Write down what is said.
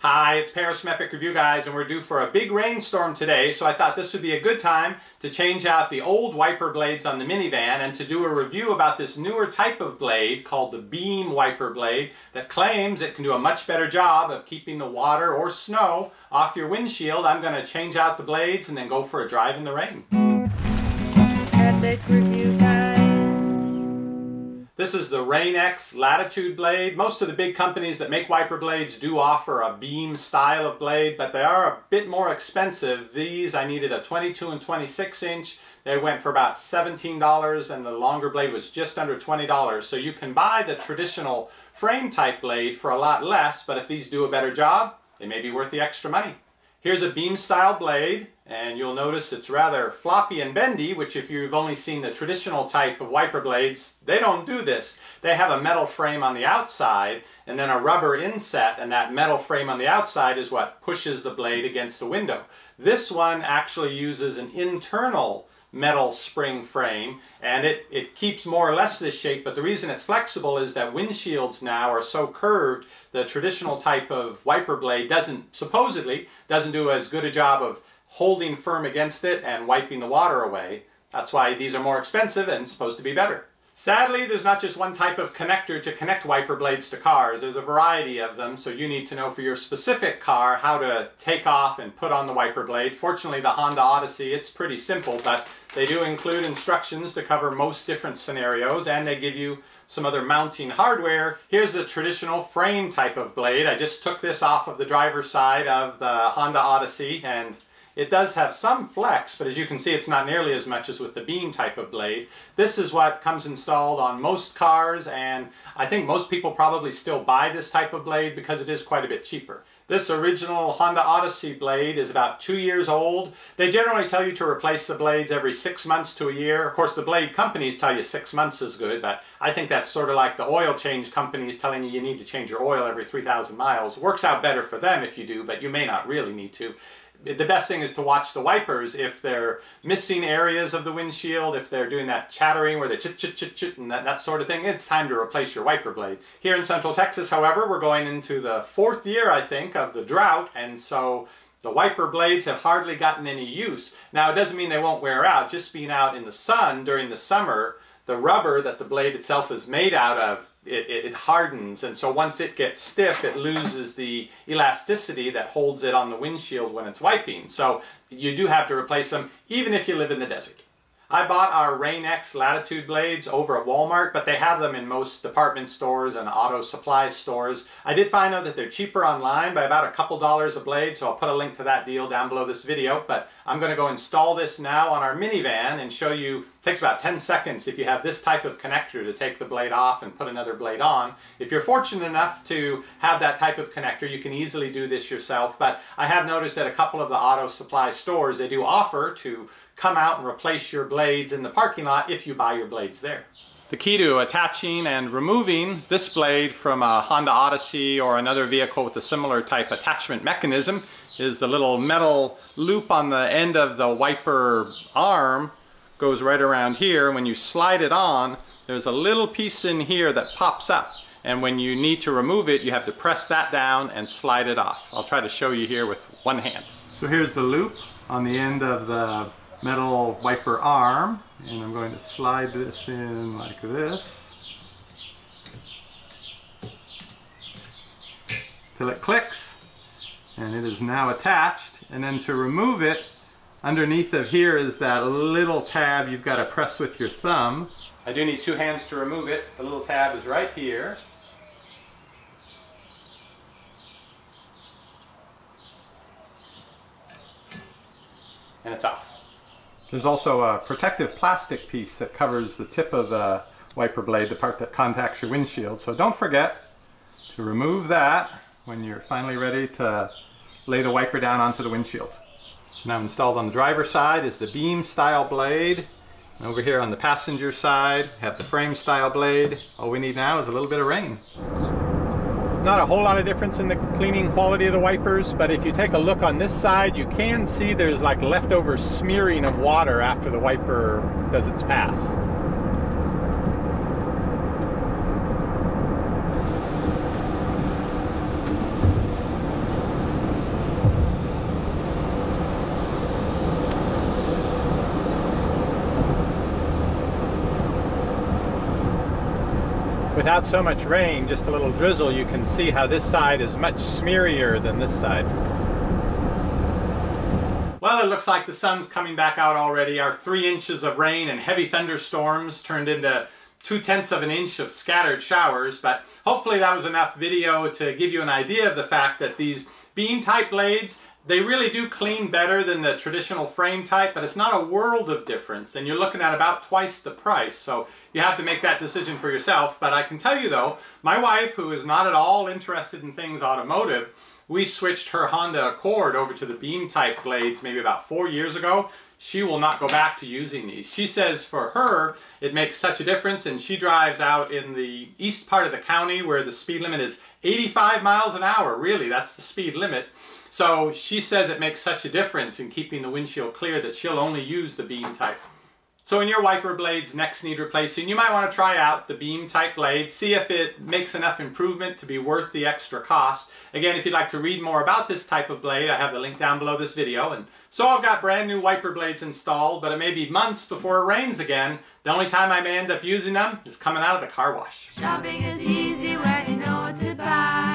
Hi, it's Paris from Epic Review, guys, and we're due for a big rainstorm today, so I thought this would be a good time to change out the old wiper blades on the minivan and to do a review about this newer type of blade called the beam wiper blade that claims it can do a much better job of keeping the water or snow off your windshield. I'm going to change out the blades and then go for a drive in the rain. Epic Review, guys. This is the Rain-X Latitude blade. Most of the big companies that make wiper blades do offer a beam style of blade, but they are a bit more expensive. These, I needed a 22 and 26 inch. They went for about $17 and the longer blade was just under $20. So you can buy the traditional frame type blade for a lot less, but if these do a better job, they may be worth the extra money. Here's a beam style blade, and you'll notice it's rather floppy and bendy, which if you've only seen the traditional type of wiper blades, they don't do this. They have a metal frame on the outside and then a rubber inset, and that metal frame on the outside is what pushes the blade against the window. This one actually uses an internal metal spring frame, and it keeps more or less this shape, but the reason it's flexible is that windshields now are so curved. The traditional type of wiper blade supposedly doesn't do as good a job of holding firm against it and wiping the water away. That's why these are more expensive and supposed to be better. Sadly, there's not just one type of connector to connect wiper blades to cars. There's a variety of them, so you need to know for your specific car how to take off and put on the wiper blade. Fortunately, the Honda Odyssey, it's pretty simple, but they do include instructions to cover most different scenarios, and they give you some other mounting hardware. Here's the traditional frame type of blade. I just took this off of the driver's side of the Honda Odyssey, and it does have some flex, but as you can see, it's not nearly as much as with the beam type of blade. This is what comes installed on most cars, and I think most people probably still buy this type of blade because it is quite a bit cheaper. This original Honda Odyssey blade is about 2 years old. They generally tell you to replace the blades every 6 months to a year. Of course, the blade companies tell you 6 months is good, but I think that's sort of like the oil change companies telling you you need to change your oil every 3,000 miles. Works out better for them if you do, but you may not really need to. The best thing is to watch the wipers. If they're missing areas of the windshield, if they're doing that chattering where they chit chit chit chit and that sort of thing, it's time to replace your wiper blades. Here in Central Texas, however, we're going into the fourth year, I think, of the drought, and so the wiper blades have hardly gotten any use. Now, it doesn't mean they won't wear out. Just being out in the sun during the summer, the rubber that the blade itself is made out of, it hardens, and so once it gets stiff, it loses the elasticity that holds it on the windshield when it's wiping. So you do have to replace them, even if you live in the desert. I bought our Rain-X Latitude blades over at Walmart, but they have them in most department stores and auto supply stores. I did find out that they're cheaper online by about $2 a blade, so I'll put a link to that deal down below this video. But I'm going to go install this now on our minivan and show you. It takes about 10 seconds if you have this type of connector to take the blade off and put another blade on. If you're fortunate enough to have that type of connector, you can easily do this yourself, but I have noticed that a couple of the auto supply stores, they do offer to come out and replace your blades in the parking lot if you buy your blades there. The key to attaching and removing this blade from a Honda Odyssey or another vehicle with a similar type attachment mechanism is the little metal loop on the end of the wiper arm. Goes right around here. When you slide it on, there's a little piece in here that pops up, and when you need to remove it, you have to press that down and slide it off. I'll try to show you here with one hand. So here's the loop on the end of the metal wiper arm, and I'm going to slide this in like this till it clicks, and it is now attached. And then to remove it, underneath of here is that little tab you've got to press with your thumb. I do need two hands to remove it. The little tab is right here. And it's off. There's also a protective plastic piece that covers the tip of the wiper blade, the part that contacts your windshield. So don't forget to remove that when you're finally ready to lay the wiper down onto the windshield. Now installed on the driver's side is the beam style blade. And over here on the passenger side, we have the frame style blade. All we need now is a little bit of rain. Not a whole lot of difference in the cleaning quality of the wipers, but if you take a look on this side, you can see there's like leftover smearing of water after the wiper does its pass. without so much rain, just a little drizzle, you can see how this side is much smearier than this side. Well, it looks like the sun's coming back out already. Our 3 inches of rain and heavy thunderstorms turned into 0.2 inches of scattered showers, but hopefully that was enough video to give you an idea of the fact that these beam type blades, they really do clean better than the traditional frame type, but it's not a world of difference, and you're looking at about twice the price, so you have to make that decision for yourself. But I can tell you though, my wife, who is not at all interested in things automotive, we switched her Honda Accord over to the beam type blades maybe about 4 years ago. She will not go back to using these. She says for her, it makes such a difference, and she drives out in the east part of the county where the speed limit is 85 miles an hour. Really, that's the speed limit. So she says it makes such a difference in keeping the windshield clear that she'll only use the beam type. So when your wiper blades next need replacing, you might want to try out the beam type blade, see if it makes enough improvement to be worth the extra cost. Again, if you'd like to read more about this type of blade, I have the link down below this video. And so I've got brand new wiper blades installed, but it may be months before it rains again. The only time I may end up using them is coming out of the car wash. Shopping is easy when you know what to buy.